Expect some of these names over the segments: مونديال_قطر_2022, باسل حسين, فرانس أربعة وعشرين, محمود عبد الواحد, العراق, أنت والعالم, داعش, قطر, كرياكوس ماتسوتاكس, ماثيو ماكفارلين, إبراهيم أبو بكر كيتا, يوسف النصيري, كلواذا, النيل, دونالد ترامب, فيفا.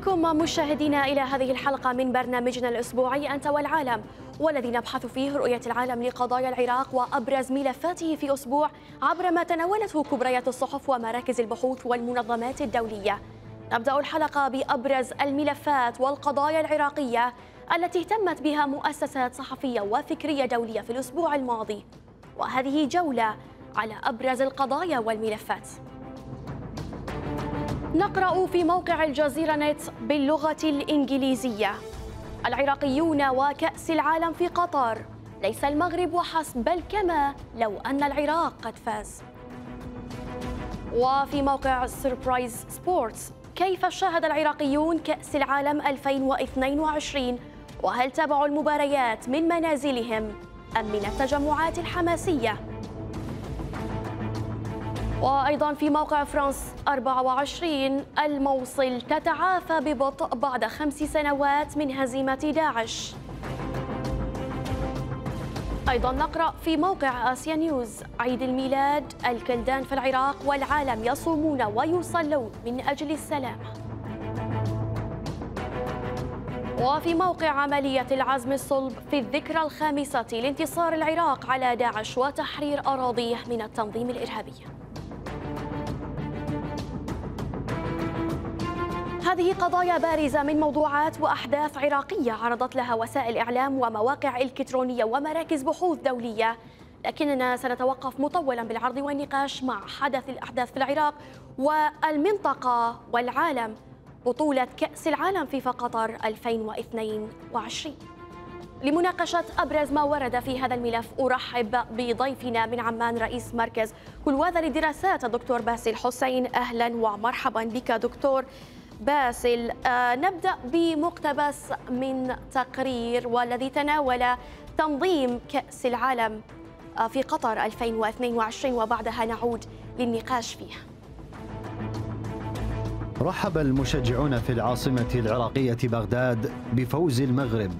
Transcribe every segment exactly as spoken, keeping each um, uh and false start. بكم مشاهدينا إلى هذه الحلقة من برنامجنا الأسبوعي أنت والعالم، والذي نبحث فيه رؤية العالم لقضايا العراق وأبرز ملفاته في أسبوع عبر ما تناولته كبريات الصحف ومراكز البحوث والمنظمات الدولية. نبدأ الحلقة بأبرز الملفات والقضايا العراقية التي اهتمت بها مؤسسات صحفية وفكرية دولية في الأسبوع الماضي، وهذه جولة على أبرز القضايا والملفات. نقرأ في موقع الجزيرة نت باللغة الإنجليزية: العراقيون وكأس العالم في قطر، ليس المغرب وحسب بل كما لو أن العراق قد فاز. وفي موقع سيربرايز سبورتس: كيف شاهد العراقيون كأس العالم ألفين واثنين وعشرين، وهل تابعوا المباريات من منازلهم أم من التجمعات الحماسية؟ وأيضا في موقع فرانس أربعة وعشرين: الموصل تتعافى ببطء بعد خمس سنوات من هزيمة داعش. أيضا نقرأ في موقع آسيا نيوز: عيد الميلاد، الكلدان في العراق والعالم يصومون ويصلون من أجل السلام. وفي موقع عملية العزم الصلب: في الذكرى الخامسة لانتصار العراق على داعش وتحرير أراضيه من التنظيم الإرهابي. هذه قضايا بارزة من موضوعات وأحداث عراقية عرضت لها وسائل إعلام ومواقع إلكترونية ومراكز بحوث دولية، لكننا سنتوقف مطولا بالعرض والنقاش مع حدث الأحداث في العراق والمنطقة والعالم، بطولة كأس العالم فيفا قطر ألفين واثنين وعشرين. لمناقشة أبرز ما ورد في هذا الملف أرحب بضيفنا من عمان رئيس مركز كلواذا للدراسات الدكتور باسل حسين. أهلا ومرحبا بك دكتور باسل. نبدأ بمقتبس من تقرير والذي تناول تنظيم كأس العالم في قطر ألفين واثنين وعشرين وبعدها نعود للنقاش فيه. رحب المشجعون في العاصمة العراقية بغداد بفوز المغرب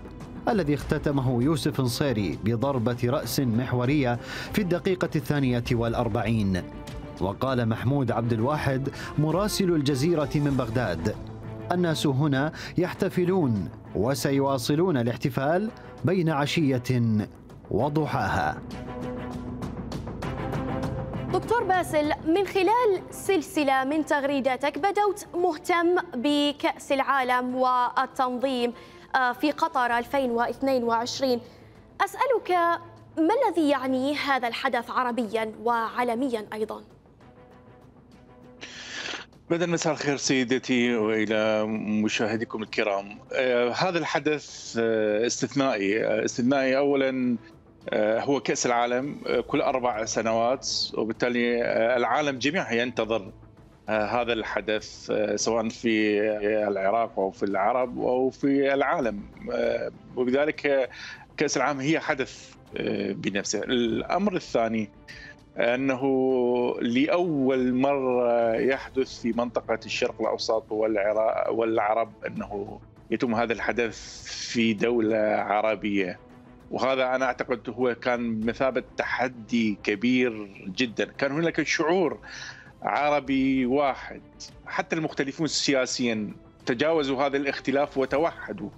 الذي اختتمه يوسف النصيري بضربة رأس محورية في الدقيقة الثانية والأربعين. وقال محمود عبد الواحد مراسل الجزيرة من بغداد: الناس هنا يحتفلون وسيواصلون الاحتفال بين عشية وضحاها. دكتور باسل، من خلال سلسلة من تغريداتك بدأت مهتم بكأس العالم والتنظيم في قطر ألفين واثنين وعشرين. أسألك، ما الذي يعنيه هذا الحدث عربيا وعالميا أيضا؟ بدأ مساء الخير سيدتي وإلى مشاهديكم الكرام. آه هذا الحدث آه استثنائي آه استثنائي أولا، آه هو كأس العالم آه كل أربع سنوات، وبالتالي آه العالم جميعا ينتظر آه هذا الحدث، آه سواء في العراق أو في العرب أو في العالم، آه وبذلك آه كأس العالم هي حدث آه بنفسه. الأمر الثاني أنه لأول مرة يحدث في منطقة الشرق الأوسط والعراق والعرب أنه يتم هذا الحدث في دولة عربية، وهذا أنا أعتقد هو كان بمثابة تحدي كبير جدا. كان هناك شعور عربي واحد، حتى المختلفون سياسيا تجاوزوا هذا الاختلاف وتوحدوا.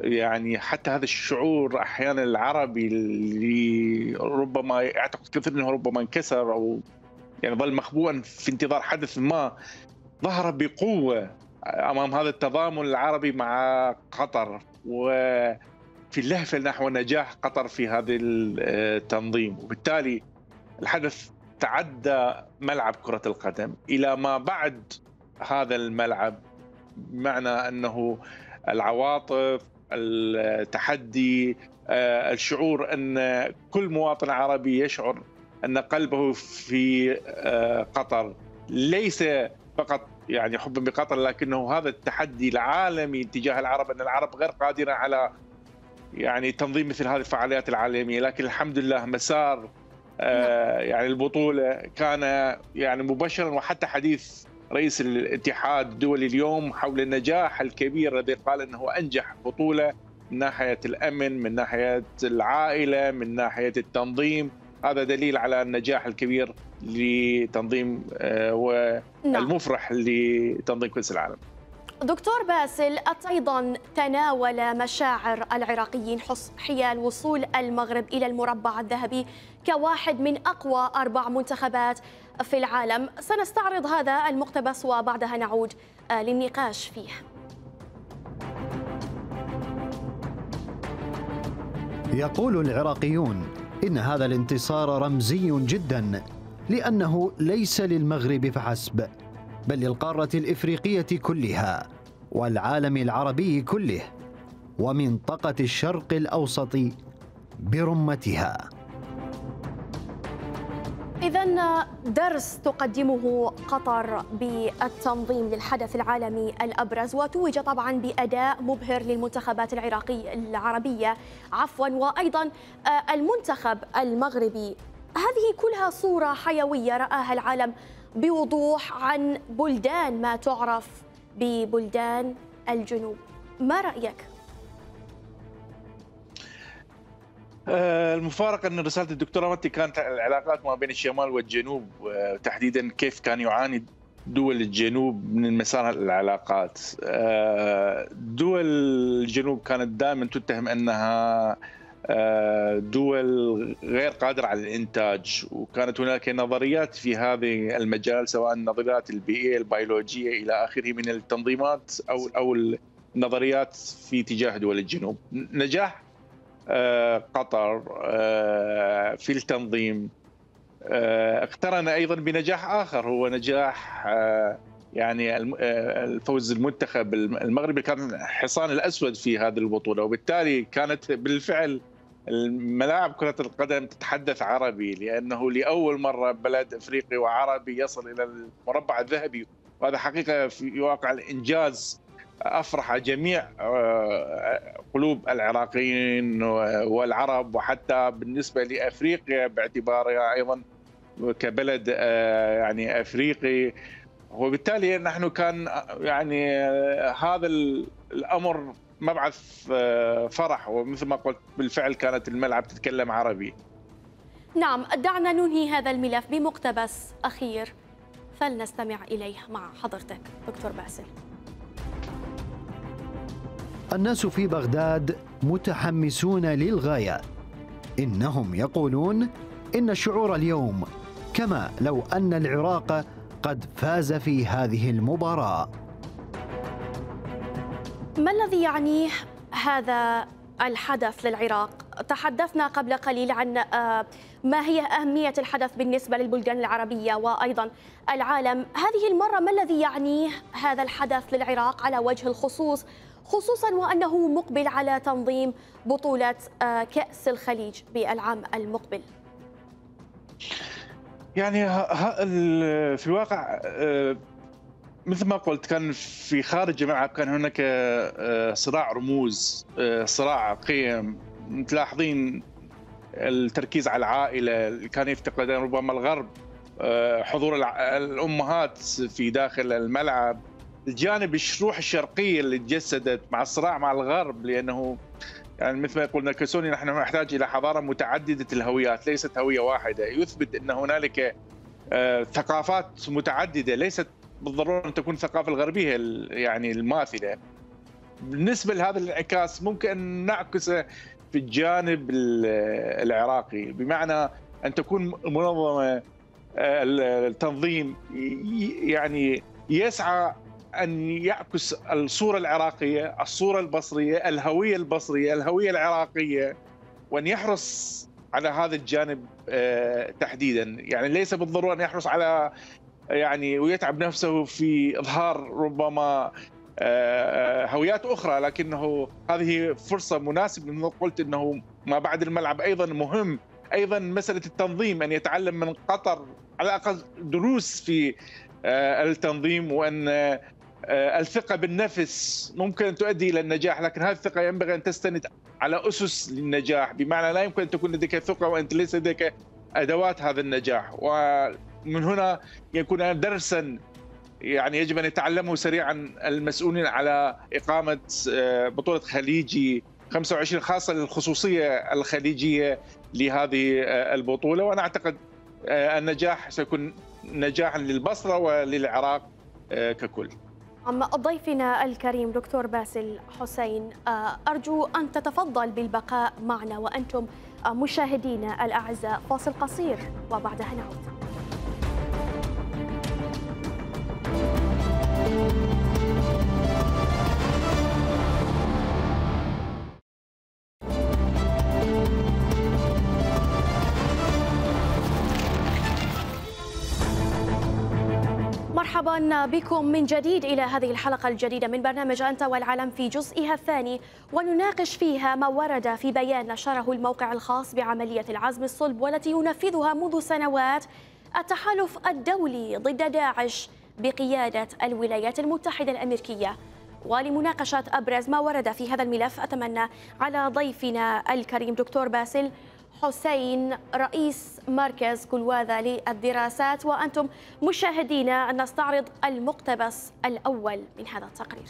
يعني حتى هذا الشعور احيانا العربي اللي ربما اعتقد كثير انه ربما انكسر او يعني ظل مخبوءا في انتظار حدث ما، ظهر بقوه امام هذا التضامن العربي مع قطر وفي اللهفه نحو نجاح قطر في هذا التنظيم. وبالتالي الحدث تعدى ملعب كره القدم الى ما بعد هذا الملعب، بمعنى انه العواطف، التحدي، الشعور أن كل مواطن عربي يشعر أن قلبه في قطر، ليس فقط يعني حبا بقطر، لكنه هذا التحدي العالمي تجاه العرب، أن العرب غير قادرة على يعني تنظيم مثل هذه الفعاليات العالمية. لكن الحمد لله مسار يعني البطولة كان يعني مبشرا، وحتى حديث رئيس الاتحاد الدولي اليوم حول النجاح الكبير الذي قال انه انجح بطوله من ناحيه الامن، من ناحيه العائله، من ناحيه التنظيم. هذا دليل على النجاح الكبير لتنظيم والمفرح لتنظيم كأس العالم. دكتور باسل، أيضا تناول مشاعر العراقيين حيال وصول المغرب إلى المربع الذهبي كواحد من أقوى أربع منتخبات في العالم. سنستعرض هذا المقتبس وبعدها نعود للنقاش فيه. يقول العراقيون إن هذا الانتصار رمزي جدا، لأنه ليس للمغرب فحسب بل للقارة الإفريقية كلها والعالم العربي كله ومنطقة الشرق الأوسط برمتها. إذن درس تقدمه قطر بالتنظيم للحدث العالمي الأبرز، وتوج طبعا بأداء مبهر للمنتخبات العراقية العربية عفوا وأيضا المنتخب المغربي. هذه كلها صورة حيوية رآها العالم بوضوح عن بلدان ما تعرف ببلدان الجنوب. ما رأيك؟ المفارقة أن رسالة الدكتورة متي كانت العلاقات ما بين الشمال والجنوب، تحديدا كيف كان يعاني دول الجنوب من مسار العلاقات. دول الجنوب كانت دائما تتهم أنها دول غير قادرة على الإنتاج، وكانت هناك نظريات في هذا المجال سواء النظريات البيئية البيولوجية إلى آخره من التنظيمات أو أو النظريات في تجاه دول الجنوب. نجاح قطر في التنظيم اقترن أيضا بنجاح آخر، هو نجاح يعني الفوز المنتخب المغربي كان الحصان الأسود في هذه البطولة، وبالتالي كانت بالفعل الملاعب كرة القدم تتحدث عربي، لأنه لأول مرة بلد أفريقي وعربي يصل إلى المربع الذهبي، وهذا حقيقة في واقع الإنجاز أفرح جميع قلوب العراقيين والعرب، وحتى بالنسبة لأفريقيا باعتبارها أيضا كبلد يعني أفريقي، وبالتالي نحن كان يعني هذا الأمر مبعث فرح، ومثل ما قلت بالفعل كانت الملعب تتكلم عربي. نعم، دعنا ننهي هذا الملف بمقتبس أخير فلنستمع إليه مع حضرتك دكتور باسل. الناس في بغداد متحمسون للغاية، إنهم يقولون إن الشعور اليوم كما لو أن العراق قد فاز في هذه المباراة. ما الذي يعنيه هذا الحدث للعراق؟ تحدثنا قبل قليل عن ما هي أهمية الحدث بالنسبة للبلدان العربية وأيضا العالم. هذه المرة ما الذي يعنيه هذا الحدث للعراق على وجه الخصوص، خصوصا وأنه مقبل على تنظيم بطولة كأس الخليج بالعام المقبل؟ يعني في الواقع مثل ما قلت كان في خارج الملعب كان هناك صراع رموز، صراع قيم. تلاحظين التركيز على العائلة كان يفتقد ربما الغرب، حضور الأمهات في داخل الملعب، الجانب الروح الشرقية اللي تجسدت مع الصراع مع الغرب، لأنه يعني مثل ما قلنا كسوني نحن نحتاج إلى حضارة متعددة الهويات ليست هوية واحدة، يثبت أن هنالك ثقافات متعددة ليست بالضرورة أن تكون الثقافة الغربية يعني الماثلة. بالنسبة لهذا الانعكاس ممكن أن نعكسه في الجانب العراقي، بمعنى أن تكون منظمة التنظيم يعني يسعى أن يعكس الصورة العراقية، الصورة البصرية، الهوية البصرية، الهوية العراقية، وأن يحرص على هذا الجانب تحديدا. يعني ليس بالضرورة أن يحرص على يعني ويتعب نفسه في إظهار ربما هويات أخرى، لكنه هذه فرصة مناسبة. مثل ما قلت أنه ما بعد الملعب أيضا مهم، أيضا مسألة التنظيم أن يتعلم من قطر على الأقل دروس في التنظيم، وأن الثقة بالنفس ممكن أن تؤدي إلى النجاح، لكن هذه الثقة ينبغي أن تستند على أسس للنجاح، بمعنى لا يمكن أن تكون لديك ثقة وأنت ليس لديك أدوات هذا النجاح. ومن هنا يكون درسا يعني يجب أن يتعلمه سريعا المسؤولين على إقامة بطولة خليجي خمسة وعشرين خاصة للخصوصية الخليجية لهذه البطولة، وأنا أعتقد النجاح سيكون نجاحا للبصرة وللعراق ككل. أما ضيفنا الكريم دكتور باسل حسين، أرجو أن تتفضل بالبقاء معنا وأنتم مشاهدينا الأعزاء. فاصل قصير وبعدها نعود. مرحبا بكم من جديد إلى هذه الحلقة الجديدة من برنامج أنت والعالم في جزئها الثاني، ونناقش فيها ما ورد في بيان نشره الموقع الخاص بعملية العزم الصلب والتي ينفذها منذ سنوات التحالف الدولي ضد داعش بقيادة الولايات المتحدة الأمريكية. ولمناقشة أبرز ما ورد في هذا الملف أتمنى على ضيفنا الكريم دكتور باسل حسين، رئيس مركز كلواذا للدراسات، وأنتم مشاهدينا أن نستعرض المقتبس الأول من هذا التقرير.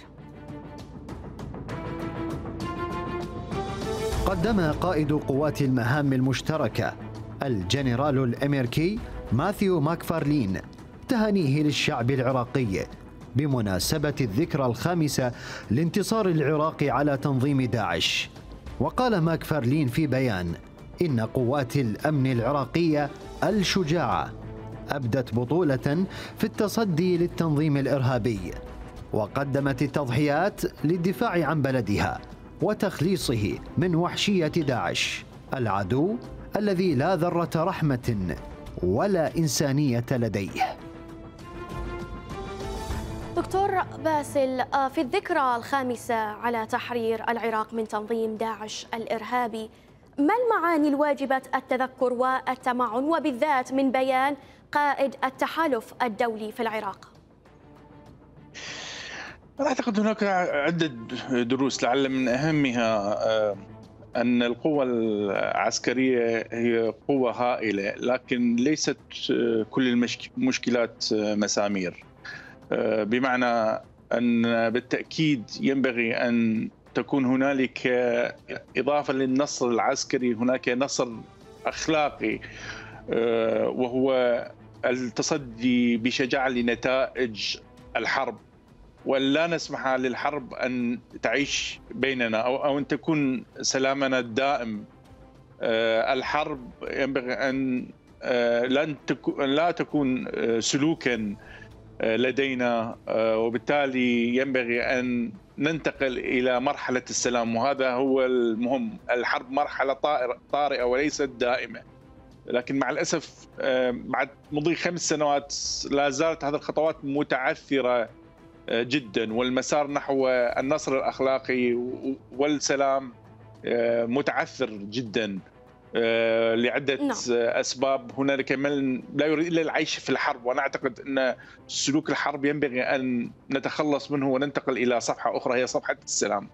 قدم قائد قوات المهام المشتركة الجنرال الأمريكي ماثيو ماكفارلين تهانيه للشعب العراقي بمناسبة الذكرى الخامسة لانتصار العراق على تنظيم داعش. وقال ماكفارلين في بيان إن قوات الأمن العراقية الشجاعة أبدت بطولة في التصدي للتنظيم الإرهابي، وقدمت التضحيات للدفاع عن بلدها وتخليصه من وحشية داعش، العدو الذي لا ذرة رحمة ولا إنسانية لديه. دكتور باسل، في الذكرى الخامسة على تحرير العراق من تنظيم داعش الإرهابي، ما المعاني الواجبة التذكر والتمعن وبالذات من بيان قائد التحالف الدولي في العراق؟ أعتقد هناك عدة دروس، لعل من أهمها أن القوة العسكرية هي قوة هائلة، لكن ليست كل المشكلات مسامير، بمعنى أن بالتأكيد ينبغي أن تكون هنالك إضافة للنصر العسكري هناك نصر أخلاقي، وهو التصدي بشجاعة لنتائج الحرب، ولا نسمح للحرب أن تعيش بيننا أو أن تكون سلامنا الدائم. الحرب ينبغي أن لا تكون سلوكا لدينا، وبالتالي ينبغي أن ننتقل إلى مرحلة السلام، وهذا هو المهم. الحرب مرحلة طارئة وليست دائمة، لكن مع الأسف بعد مضي خمس سنوات لا زالت هذه الخطوات متعثرة جدا، والمسار نحو النصر الأخلاقي والسلام متعثر جدا لعدة نعم. أسباب. هنالك من لا يريد إلا العيش في الحرب، وأنا أعتقد أن سلوك الحرب ينبغي أن نتخلص منه وننتقل إلى صفحة أخرى هي صفحة السلام.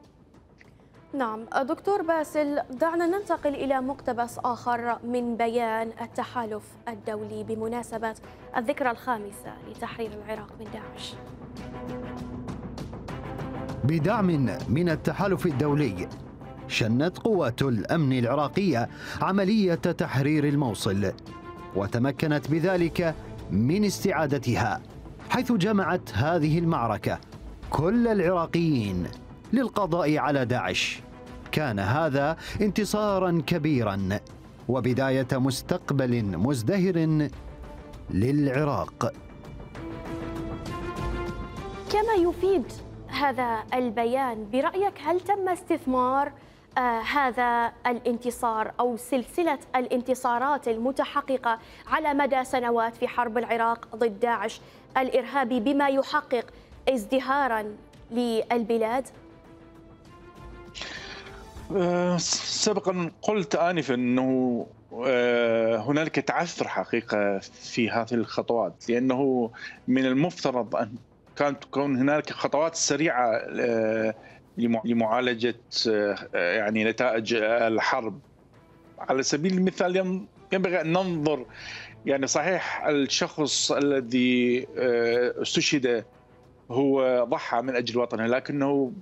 نعم دكتور باسل، دعنا ننتقل إلى مقتبس آخر من بيان التحالف الدولي بمناسبة الذكرى الخامسة لتحرير العراق من داعش. بدعم من التحالف الدولي شنت قوات الأمن العراقية عملية تحرير الموصل، وتمكنت بذلك من استعادتها، حيث جمعت هذه المعركة كل العراقيين للقضاء على داعش. كان هذا انتصارا كبيرا وبداية مستقبل مزدهر للعراق. كما يفيد هذا البيان، برأيك هل تم استثمار آه هذا الانتصار أو سلسلة الانتصارات المتحققة على مدى سنوات في حرب العراق ضد داعش الإرهابي بما يحقق ازدهاراً للبلاد؟ آه سبقاً قلت آنفاً أنه آه هنالك تعثر حقيقة في هذه الخطوات، لأنه من المفترض أن كانت تكون هنالك خطوات سريعة آه لمعالجة يعني نتائج الحرب. على سبيل المثال ينبغي أن ننظر، يعني صحيح الشخص الذي استشهد هو ضحى من أجل وطنه، لكنه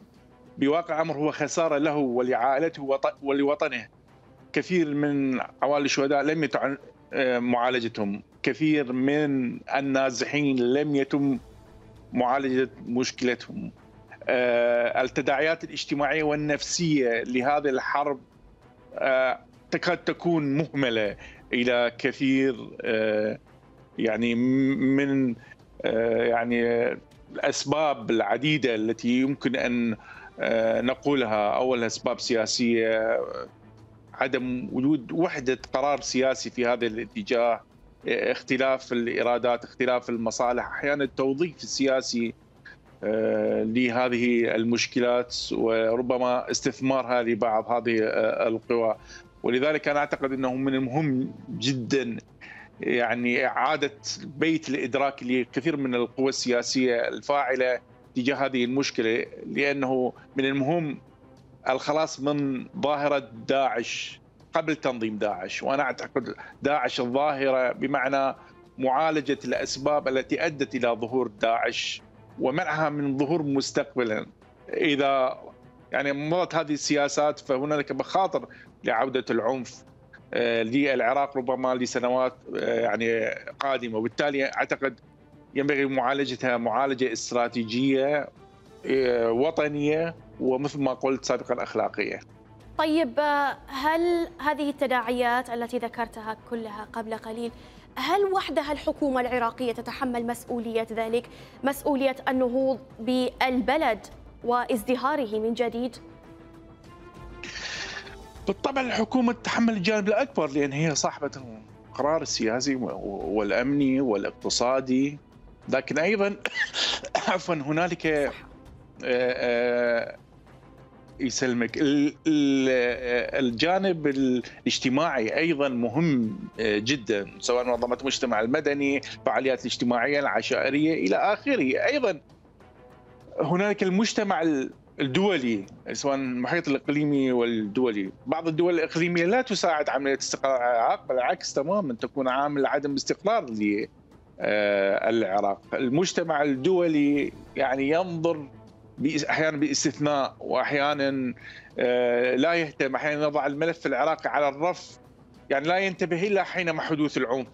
بواقع أمر هو خسارة له ولعائلته ولوطنه. كثير من عوائل الشهداء لم يتم معالجتهم، كثير من النازحين لم يتم معالجة مشكلتهم. التداعيات الاجتماعية والنفسية لهذه الحرب تكاد تكون مهملة إلى كثير يعني من يعني الأسباب العديدة التي يمكن أن نقولها. أولها أسباب سياسية، عدم وجود وحدة قرار سياسي في هذا الاتجاه، اختلاف الإرادات، اختلاف المصالح، أحيانا التوظيف السياسي لهذه المشكلات وربما استثمارها لبعض هذه القوى. ولذلك أنا أعتقد أنه من المهم جدا يعني إعادة بيت الإدراك لكثير من القوى السياسية الفاعلة تجاه هذه المشكلة، لأنه من المهم الخلاص من ظاهرة داعش قبل تنظيم داعش. وأنا أعتقد داعش الظاهرة بمعنى معالجة الأسباب التي أدت إلى ظهور داعش ومنعها من ظهور مستقبلا. إذا يعني مضت هذه السياسات فهناك مخاطر لعودة العنف للعراق ربما لسنوات يعني قادمة، وبالتالي أعتقد ينبغي معالجتها معالجة استراتيجية وطنية ومثل ما قلت سابقا أخلاقية. طيب، هل هذه التداعيات التي ذكرتها كلها قبل قليل هل وحدها الحكومة العراقية تتحمل مسؤولية ذلك، مسؤولية النهوض بالبلد وازدهاره من جديد؟ بالطبع الحكومة تتحمل الجانب الأكبر لأن هي صاحبة القرار السياسي والأمني والاقتصادي، لكن أيضا عفوا هنالك يسلمك الجانب الاجتماعي أيضا مهم جدا، سواء منظمات المجتمع المدني، فعاليات الاجتماعية العشائرية إلى آخره. أيضا هنالك المجتمع الدولي سواء المحيط الإقليمي والدولي. بعض الدول الإقليمية لا تساعد عملية استقرار العراق، بالعكس تماما تكون عامل عدم استقرار للعراق. المجتمع الدولي يعني ينظر أحيانا باستثناء وأحيانا لا يهتم، أحيانا يضع الملف العراقي على الرف، يعني لا ينتبه إلا حينما حدوث العنف،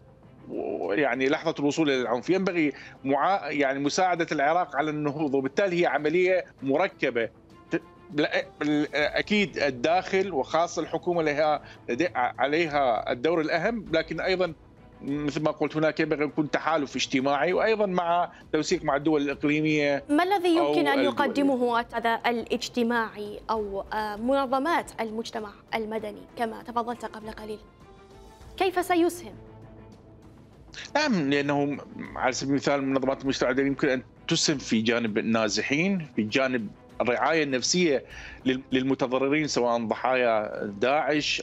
يعني لحظة الوصول إلى العنف. ينبغي مع... يعني مساعدة العراق على النهوض، وبالتالي هي عملية مركبة. أكيد الداخل وخاصة الحكومة لها عليها الدور الأهم، لكن أيضا مثل ما قلت هناك ينبغي أن يكون تحالف اجتماعي، وأيضا مع توثيق مع الدول الإقليمية. ما الذي يمكن أن يقدمه هذا الاجتماعي أو منظمات المجتمع المدني كما تفضلت قبل قليل؟ كيف سيسهم؟ نعم، لأنه على سبيل المثال منظمات المجتمع المدني يمكن أن تسهم في جانب النازحين، في جانب الرعاية النفسية للمتضررين سواء ضحايا داعش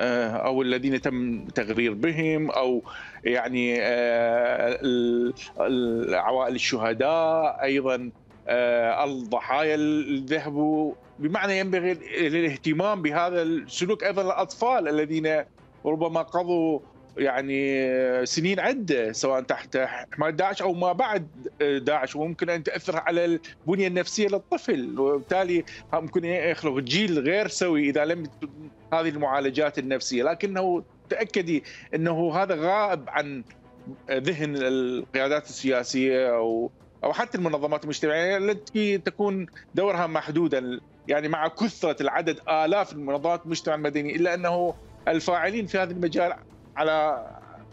أو الذين تم تغرير بهم، أو يعني عوائل الشهداء، أيضا الضحايا اللي ذهبوا. بمعنى ينبغي الاهتمام بهذا السلوك. أيضا الأطفال الذين ربما قضوا يعني سنين عدة سواء تحت حماية داعش أو ما بعد داعش، وممكن أن تأثر على البنية النفسية للطفل، وبالتالي ممكن يخلق جيل غير سوي إذا لم هذه المعالجات النفسية. لكنه تأكدي أنه هذا غائب عن ذهن القيادات السياسية أو أو حتى المنظمات المجتمعية التي تكون دورها محدودا. يعني مع كثرة العدد آلاف المنظمات المجتمع المدني، إلا أنه الفاعلين في هذا المجال على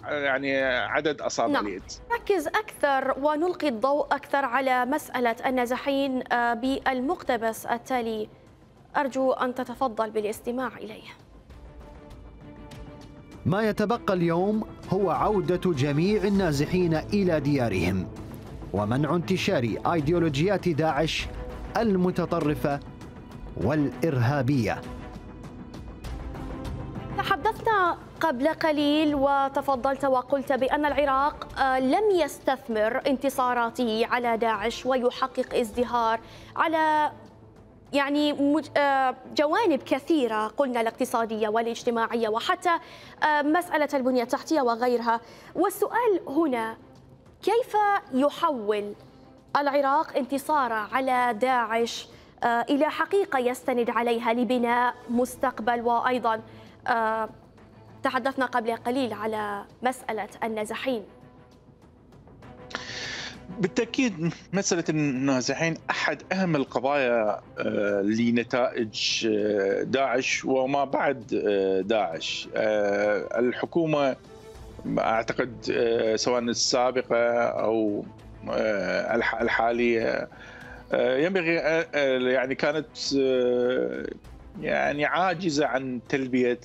يعني عدد أصابع اليد. نعم. نركز أكثر ونلقي الضوء أكثر على مسألة النازحين بالمقتبس التالي، أرجو أن تتفضل بالاستماع إليه. ما يتبقى اليوم هو عودة جميع النازحين إلى ديارهم ومنع انتشار أيديولوجيات داعش المتطرفة والإرهابية. تحدثنا قبل قليل وتفضلت وقلت بأن العراق لم يستثمر انتصاراته على داعش ويحقق ازدهار على يعني جوانب كثيرة، قلنا الاقتصادية والاجتماعية وحتى مسألة البنية التحتية وغيرها. والسؤال هنا، كيف يحول العراق انتصاره على داعش إلى حقيقة يستند عليها لبناء مستقبل؟ وأيضا تحدثنا قبل قليل على مسألة النازحين. بالتأكيد مسألة النازحين أحد أهم القضايا لنتائج داعش وما بعد داعش. الحكومة أعتقد سواء السابقة أو الحالية ينبغي يعني كانت يعني عاجزة عن تلبية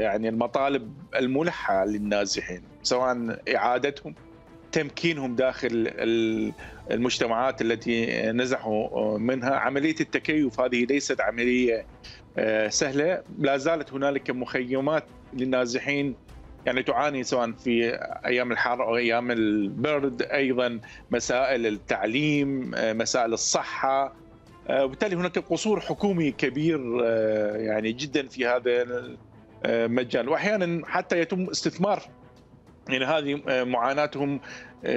يعني المطالب الملحة للنازحين، سواء إعادتهم، تمكينهم داخل المجتمعات التي نزحوا منها. عملية التكيف هذه ليست عملية سهلة، لا زالت هنالك مخيمات للنازحين يعني تعاني سواء في أيام الحر أو أيام البرد، أيضا مسائل التعليم، مسائل الصحة، وبالتالي هناك قصور حكومي كبير يعني جدا في هذا المجال، وأحيانا حتى يتم استثمار يعني هذه معاناتهم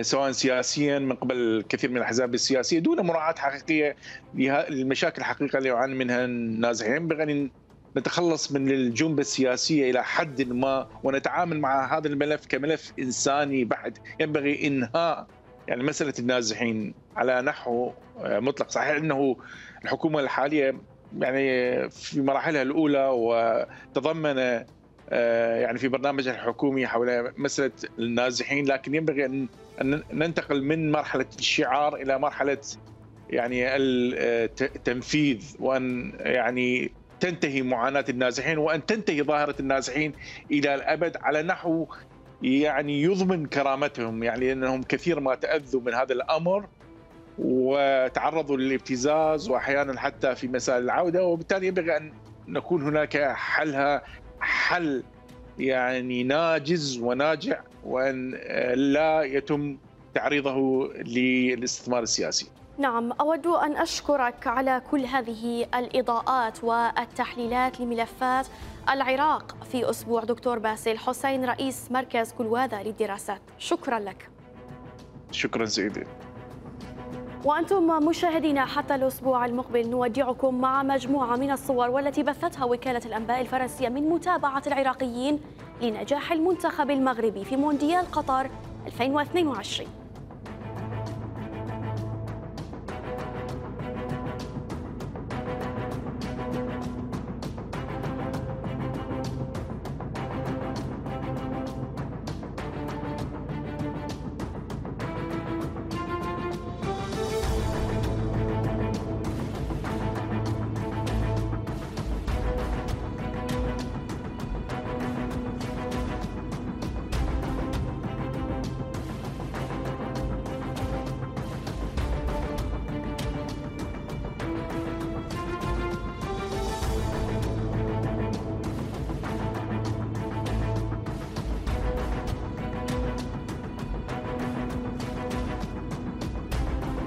سواء سياسيا من قبل كثير من الاحزاب السياسيه دون مراعاه حقيقيه للمشاكل الحقيقيه اللي يعاني منها النازحين. ينبغي ان نتخلص من الجنبه السياسيه الى حد ما ونتعامل مع هذا الملف كملف انساني بحت. ينبغي انهاء يعني مساله النازحين على نحو مطلق. صحيح انه الحكومه الحاليه يعني في مراحلها الاولى وتضمن يعني في برنامجها الحكومي حول مسألة النازحين، لكن ينبغي أن ننتقل من مرحلة الشعار إلى مرحلة يعني التنفيذ، وأن يعني تنتهي معاناة النازحين وأن تنتهي ظاهرة النازحين إلى الأبد على نحو يعني يضمن كرامتهم، يعني أنهم كثير ما تأذوا من هذا الأمر وتعرضوا للابتزاز وأحيانا حتى في مسائل العودة، وبالتالي ينبغي أن نكون هناك حلها حل يعني ناجز وناجع، وأن لا يتم تعريضه للاستثمار السياسي. نعم، أود أن أشكرك على كل هذه الإضاءات والتحليلات لملفات العراق في أسبوع دكتور باسل حسين رئيس مركز كلواذا للدراسات. شكرا لك. شكرا سيدي. وأنتم مشاهدينا حتى الأسبوع المقبل نودعكم مع مجموعة من الصور والتي بثتها وكالة الأنباء الفرنسية من متابعة العراقيين لنجاح المنتخب المغربي في مونديال قطر ألفين واثنين وعشرين.